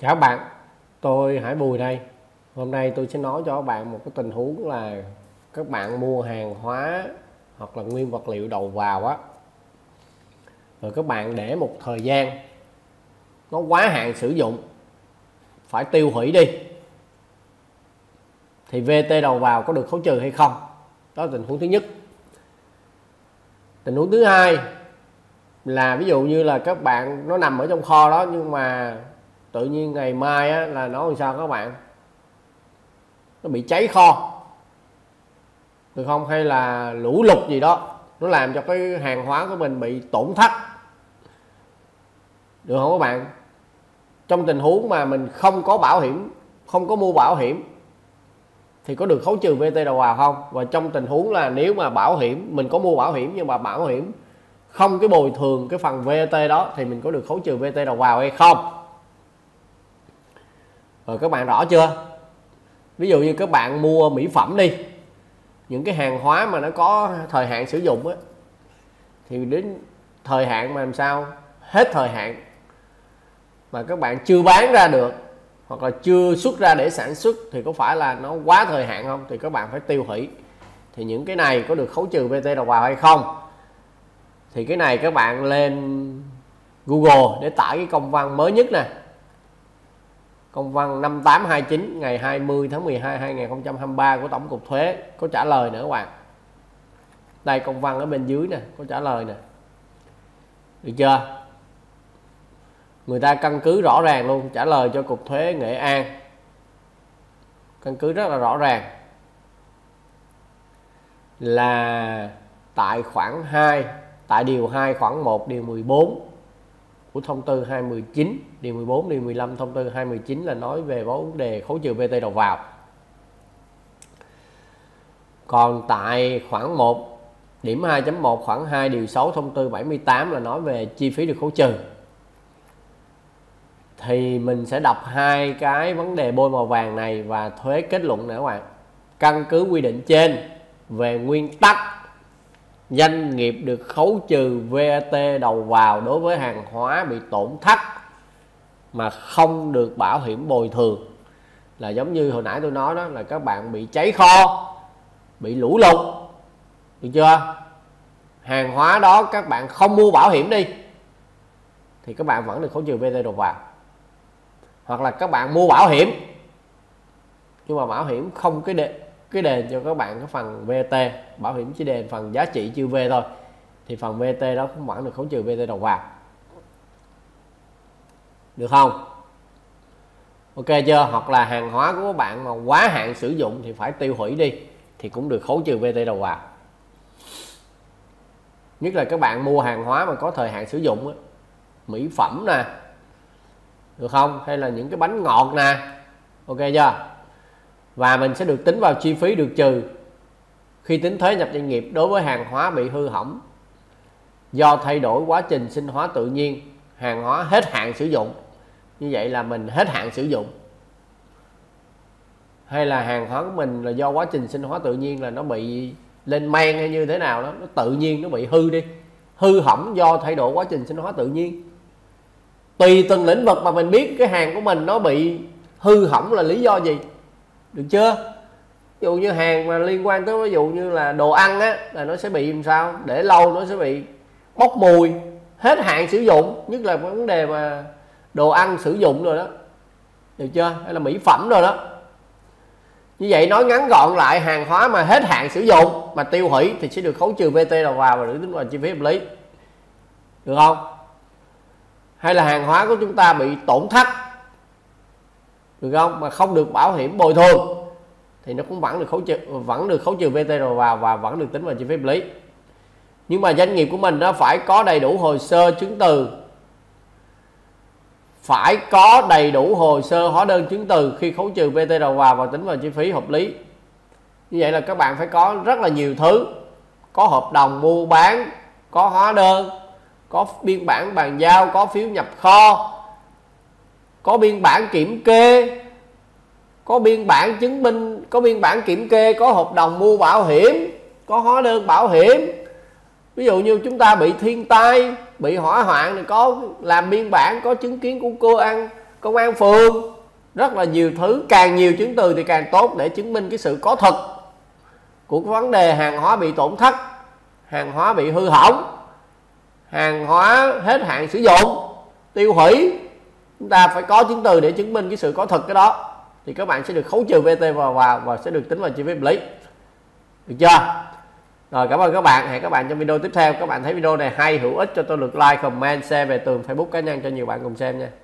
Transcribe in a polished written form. Chào các bạn, tôi Hải Bùi đây. Hôm nay tôi sẽ nói cho các bạn một cái tình huống là các bạn mua hàng hóa hoặc là nguyên vật liệu đầu vào á, rồi các bạn để một thời gian nó quá hạn sử dụng, phải tiêu hủy đi, thì VAT đầu vào có được khấu trừ hay không? Đó là tình huống thứ nhất. Tình huống thứ hai là ví dụ như là các bạn nó nằm ở trong kho đó, nhưng mà tự nhiên ngày mai á, là nó làm sao các bạn, nó bị cháy kho được không, hay là lũ lụt gì đó, nó làm cho cái hàng hóa của mình bị tổn thất được không các bạn? Trong tình huống mà mình không có bảo hiểm, không có mua bảo hiểm thì có được khấu trừ VAT đầu vào không? Và trong tình huống là nếu mà bảo hiểm, mình có mua bảo hiểm nhưng mà bảo hiểm không cái bồi thường cái phần VAT đó thì mình có được khấu trừ VAT đầu vào hay không? Rồi các bạn rõ chưa? Ví dụ như các bạn mua mỹ phẩm đi, những cái hàng hóa mà nó có thời hạn sử dụng á, thì đến thời hạn mà làm sao, hết thời hạn mà các bạn chưa bán ra được hoặc là chưa xuất ra để sản xuất thì có phải là nó quá thời hạn không? Thì các bạn phải tiêu hủy. Thì những cái này có được khấu trừ VAT đầu vào hay không? Thì cái này các bạn lên Google để tải cái công văn mới nhất nè, công văn 5829 ngày 20 tháng 12 2023 của Tổng cục Thuế có trả lời nữa các bạn. Đây, công văn ở bên dưới nè, có trả lời nè. Được chưa? Người ta căn cứ rõ ràng luôn, trả lời cho Cục Thuế Nghệ An. Căn cứ rất là rõ ràng. Là tại khoản 2, tại điều 2 khoản 1 điều 14 của thông tư 29, điều 14, điều 15 thông tư 29 là nói về vấn đề khấu trừ VAT đầu vào. Còn tại khoản 1, điểm 2.1 khoản 2 điều 6 thông tư 78 là nói về chi phí được khấu trừ. Thì mình sẽ đọc hai cái vấn đề bôi màu vàng này và thuế kết luận nữa các bạn. Căn cứ quy định trên về nguyên tắc doanh nghiệp được khấu trừ VAT đầu vào đối với hàng hóa bị tổn thất mà không được bảo hiểm bồi thường, là giống như hồi nãy tôi nói đó, là các bạn bị cháy kho, bị lũ lụt, được chưa? Hàng hóa đó các bạn không mua bảo hiểm đi thì các bạn vẫn được khấu trừ VAT đầu vào. Hoặc là các bạn mua bảo hiểm nhưng mà bảo hiểm không cái đền cho các bạn cái phần VAT, bảo hiểm chỉ đền phần giá trị chưa về thôi, thì phần VAT đó cũng vẫn được khấu trừ VAT đầu vào, được không? Ok chưa? Hoặc là hàng hóa của các bạn mà quá hạn sử dụng thì phải tiêu hủy đi thì cũng được khấu trừ VAT đầu vào. Nhất là các bạn mua hàng hóa mà có thời hạn sử dụng á, mỹ phẩm nè, được không? Hay là những cái bánh ngọt nè, ok chưa? Và mình sẽ được tính vào chi phí được trừ khi tính thuế nhập doanh nghiệp đối với hàng hóa bị hư hỏng do thay đổi quá trình sinh hóa tự nhiên, hàng hóa hết hạn sử dụng. Như vậy là mình hết hạn sử dụng. Hay là hàng hóa của mình là do quá trình sinh hóa tự nhiên, là nó bị lên men hay như thế nào đó, nó tự nhiên nó bị hư đi, hư hỏng do thay đổi quá trình sinh hóa tự nhiên. Tùy từng lĩnh vực mà mình biết cái hàng của mình nó bị hư hỏng là lý do gì, được chưa? Ví dụ như hàng mà liên quan tới ví dụ như là đồ ăn á, là nó sẽ bị làm sao, để lâu nó sẽ bị bốc mùi, hết hạn sử dụng, nhất là vấn đề mà đồ ăn sử dụng rồi đó, được chưa? Hay là mỹ phẩm rồi đó. Như vậy nói ngắn gọn lại, hàng hóa mà hết hạn sử dụng mà tiêu hủy thì sẽ được khấu trừ VAT đầu vào và được tính vào chi phí hợp lý, được không? Hay là hàng hóa của chúng ta bị tổn thất, được không, mà không được bảo hiểm bồi thường thì nó cũng vẫn được khấu trừ VAT đầu vào và vẫn được tính vào chi phí hợp lý. Nhưng mà doanh nghiệp của mình nó phải có đầy đủ hồ sơ chứng từ, phải có đầy đủ hồ sơ hóa đơn chứng từ khi khấu trừ VAT đầu vào và tính vào chi phí hợp lý. Như vậy là các bạn phải có rất là nhiều thứ, có hợp đồng mua bán, có hóa đơn, có biên bản bàn giao, có phiếu nhập kho, có biên bản kiểm kê, có biên bản chứng minh, có biên bản kiểm kê, có hợp đồng mua bảo hiểm, có hóa đơn bảo hiểm. Ví dụ như chúng ta bị thiên tai, bị hỏa hoạn thì có làm biên bản, có chứng kiến của cơ quan, công an phường, rất là nhiều thứ. Càng nhiều chứng từ thì càng tốt để chứng minh cái sự có thật của vấn đề hàng hóa bị tổn thất, hàng hóa bị hư hỏng, hàng hóa hết hạn sử dụng, tiêu hủy. Chúng ta phải có chứng từ để chứng minh cái sự có thật cái đó, thì các bạn sẽ được khấu trừ VAT và sẽ được tính vào chi phí hợp lý. Được chưa? Rồi, cảm ơn các bạn. Hẹn các bạn trong video tiếp theo. Các bạn thấy video này hay, hữu ích cho tôi lượt like, comment, share về tường Facebook cá nhân cho nhiều bạn cùng xem nha.